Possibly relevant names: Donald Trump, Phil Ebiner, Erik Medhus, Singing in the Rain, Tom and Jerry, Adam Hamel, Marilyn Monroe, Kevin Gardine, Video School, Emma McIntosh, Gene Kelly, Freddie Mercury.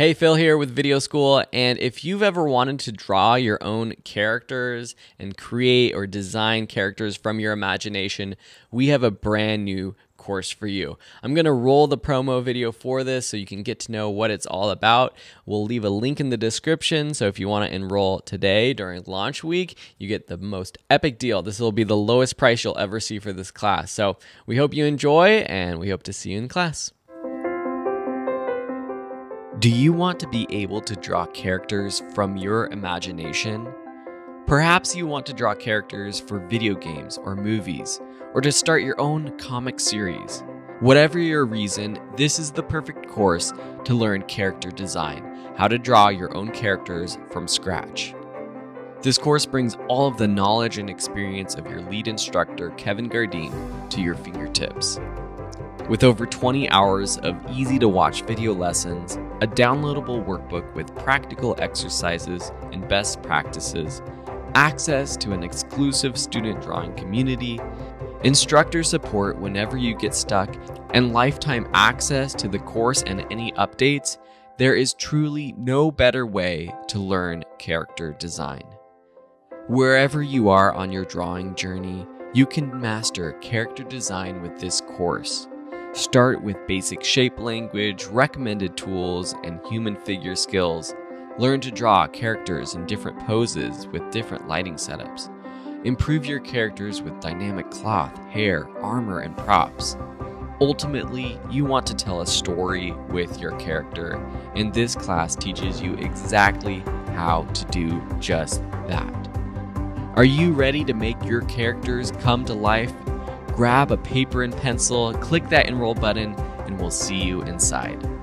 Hey, Phil here with Video School, and if you've ever wanted to draw your own characters and create or design characters from your imagination, we have a brand new course for you. I'm going to roll the promo video for this so you can get to know what it's all about. We'll leave a link in the description, so if you want to enroll today during launch week, you get the most epic deal. This will be the lowest price you'll ever see for this class. So we hope you enjoy, and we hope to see you in class. Do you want to be able to draw characters from your imagination? Perhaps you want to draw characters for video games or movies, or to start your own comic series. Whatever your reason, this is the perfect course to learn character design, how to draw your own characters from scratch. This course brings all of the knowledge and experience of your lead instructor, Kevin Gardine, to your fingertips. With over 20 hours of easy-to-watch video lessons, a downloadable workbook with practical exercises and best practices, access to an exclusive student drawing community, instructor support whenever you get stuck, and lifetime access to the course and any updates, there is truly no better way to learn character design. Wherever you are on your drawing journey, you can master character design with this course. Start with basic shape language, recommended tools, and human figure skills. Learn to draw characters in different poses with different lighting setups. Improve your characters with dynamic cloth, hair, armor, and props. Ultimately, you want to tell a story with your character, and this class teaches you exactly how to do just that. Are you ready to make your characters come to life? Grab a paper and pencil, click that enroll button, and we'll see you inside.